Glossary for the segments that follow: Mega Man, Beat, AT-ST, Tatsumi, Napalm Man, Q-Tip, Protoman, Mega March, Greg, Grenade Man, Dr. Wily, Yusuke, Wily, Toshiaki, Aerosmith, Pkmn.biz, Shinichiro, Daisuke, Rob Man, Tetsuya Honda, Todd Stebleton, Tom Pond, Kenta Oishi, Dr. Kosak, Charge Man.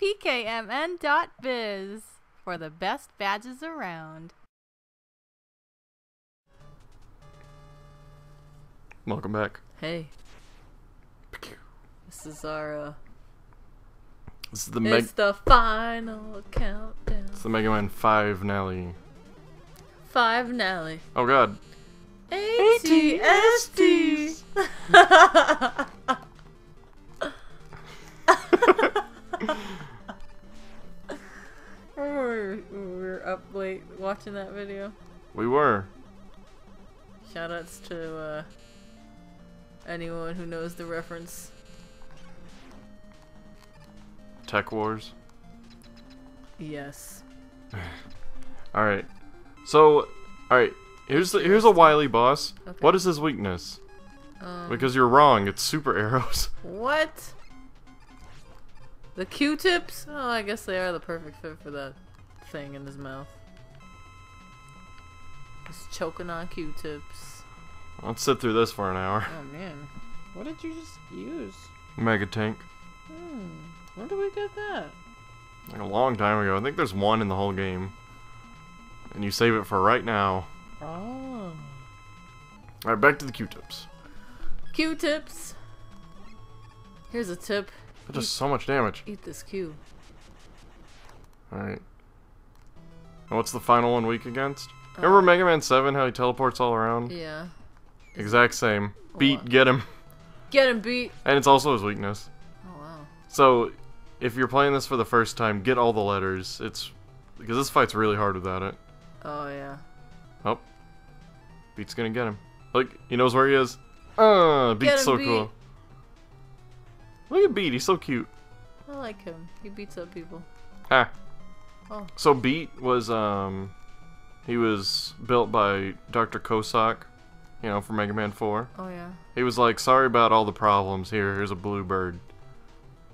Pkmn.biz for the best badges around. Welcome back. Hey. This is our, This is the It's the final countdown. It's the Mega Man 5 Nelly. 5 Nelly. Oh god. ATST! we were up late watching that video. We were. Shoutouts to anyone who knows the reference. Tech Wars? Yes. Alright. So, alright. Here's a Wily boss. Okay. What is his weakness? Because you're wrong, it's super arrows. What? The Q-Tips? Oh, I guess they are the perfect fit for that thing in his mouth. He's choking on Q-Tips. Let's sit through this for an hour. Oh man. What did you just use? Mega Tank. When did we get that? Like a long time ago. I think there's one in the whole game. And you save it for right now. Oh. Alright, back to the Q-Tips. Q-Tips! Here's a tip. That does so much damage. Eat this Q. Alright. What's the final one weak against? Remember Mega Man 7, how he teleports all around? Yeah. Exact same. Beat, get him. Get him, Beat! And it's also his weakness. Oh, wow. So, if you're playing this for the first time, get all the letters. It's... because this fight's really hard without it. Oh, yeah. Oh. Beat's gonna get him. Look, he knows where he is. Beat's so cool. Look at Beat, he's so cute. I like him. He beats up people. Ah. Oh. So Beat was, he was built by Dr. Kosak, you know, from Mega Man 4. Oh, yeah. He was like, sorry about all the problems, here's a blue bird.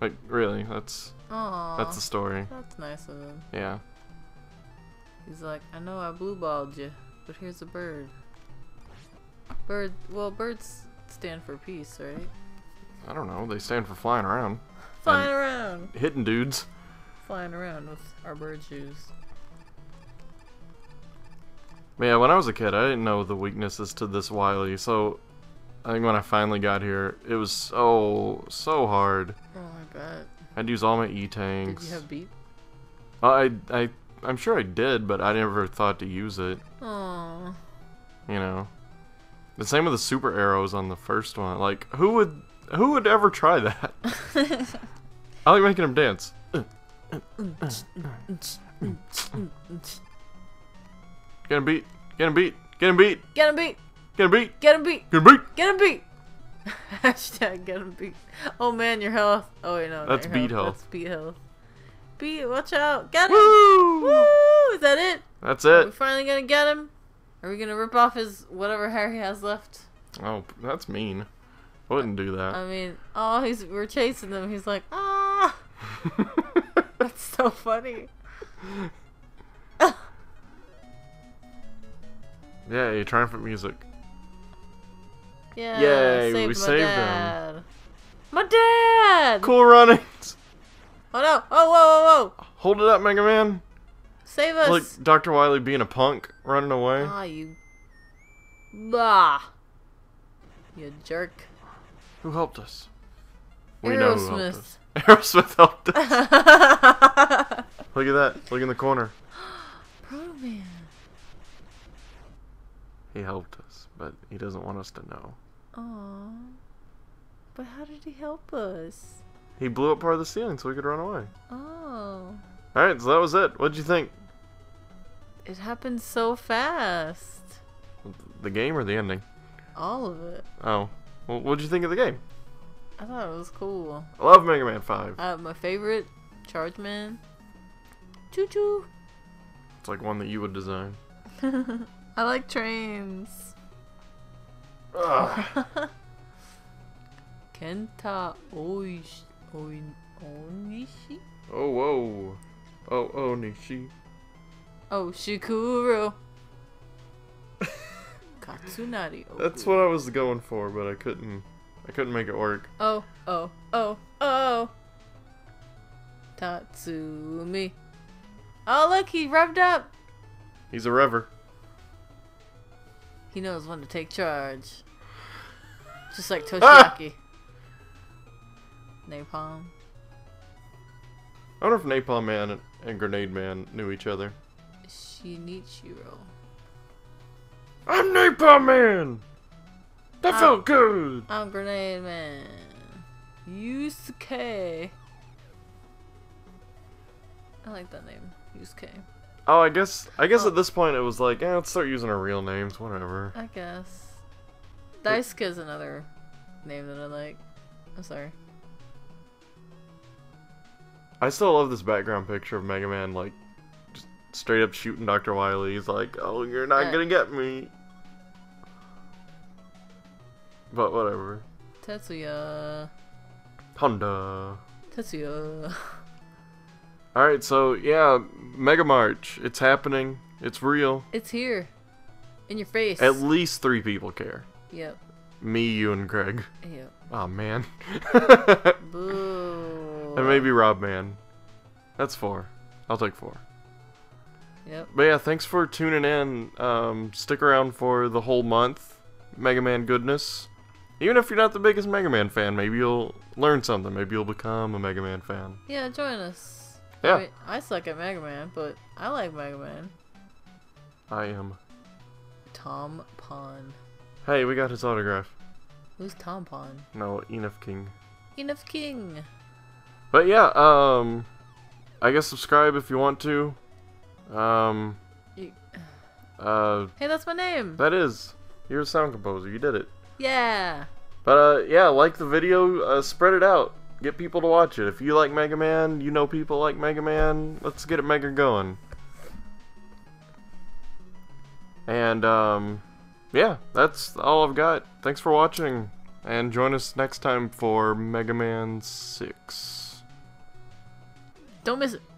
Like, really, that's... aww. That's the story. That's nice of him. Yeah. He's like, I know I blue-balled you, but here's a bird. Bird, well, birds stand for peace, right? I don't know. They stand for flying around. Flying around. Hitting dudes. Flying around with our bird shoes. But yeah, when I was a kid, I didn't know the weaknesses to this Wily, so I think when I finally got here, it was so hard. Oh, I bet. I'd use all my E-tanks. Did you have Beat? I'm sure I did, but I never thought to use it. Aww. You know. The same with the super arrows on the first one. Like, who would ever try that? I like making him dance. Get him beat. Get him beat. Get him beat. Get him beat. Get him beat. Get him beat. Get him beat. Get him beat. Hashtag get him beat. Oh man, your health. Oh wait, no. That's Beat health. That's Beat health. Beat, watch out. Got him. Woo! Woo! Is that it? That's it. Are we finally gonna get him? Are we gonna rip off his whatever hair he has left? Oh, that's mean. I wouldn't do that. I mean, oh, we're chasing them. He's like, ah! That's so funny. Yay, triumphant music. Yeah, yay, we saved him. My dad! Cool runnings! Oh no! Oh, whoa, whoa, whoa! Hold it up, Mega Man! Save us! Like Dr. Wily being a punk, running away. Ah, you... bah! You jerk. Who helped us? We know who helped us. Aerosmith helped us. Look at that. Look in the corner. Proto Man. He helped us, but he doesn't want us to know. Aww. But how did he help us? He blew up part of the ceiling so we could run away. Oh. Alright, so that was it. What'd you think? It happened so fast. The game or the ending? All of it. Oh. Well, what'd you think of the game? I thought it was cool. I love Mega Man 5. My favorite, Charge Man. Choo choo. It's like one that you would design. I like trains. Kenta Oishi. Onishi? Oh, whoa. Oh, Onishi. Oh, Shikuru. Katsunari. Oku. That's what I was going for, but I couldn't make it work. Oh, oh, oh, oh. Tatsumi. Oh, look, he revved up. He's a rever. He knows when to take charge. Just like Toshiaki. Ah! Napalm. I wonder if Napalm Man and Grenade Man knew each other. Shinichiro. I'm Napalm Man! That felt good! I'm Grenade Man. Yusuke. I like that name, Yusuke. Oh, I guess at this point it was like, eh, let's start using our real names, whatever. I guess. Daisuke is another name that I like. I'm sorry. I still love this background picture of Mega Man, like, just straight up shooting Dr. Wily. He's like, oh, you're not gonna get me. But whatever. Tetsuya. Honda. Tetsuya. Alright, so, yeah, Mega March. It's happening. It's real. It's here. In your face. At least 3 people care. Yep. Me, you, and Greg. Yep. Aw, oh, man. Boo. And maybe Rob Man. That's 4. I'll take 4. Yep. But yeah, thanks for tuning in. Stick around for the whole month. Mega Man goodness. Even if you're not the biggest Mega Man fan, maybe you'll learn something. Maybe you'll become a Mega Man fan. Yeah, join us. Yeah. I mean, I suck at Mega Man, but I like Mega Man. I am. Tom Pond. Hey, we got his autograph. Who's Tom Pond? No, Enough King. Enough King! But yeah, I guess subscribe if you want to. Hey, that's my name! That is. You're a sound composer, you did it. Yeah! But yeah, like the video, spread it out. Get people to watch it. If you like Mega Man, you know people like Mega Man, let's get it Mega going. And, yeah, that's all I've got. Thanks for watching, and join us next time for Mega Man 6. Don't miss it.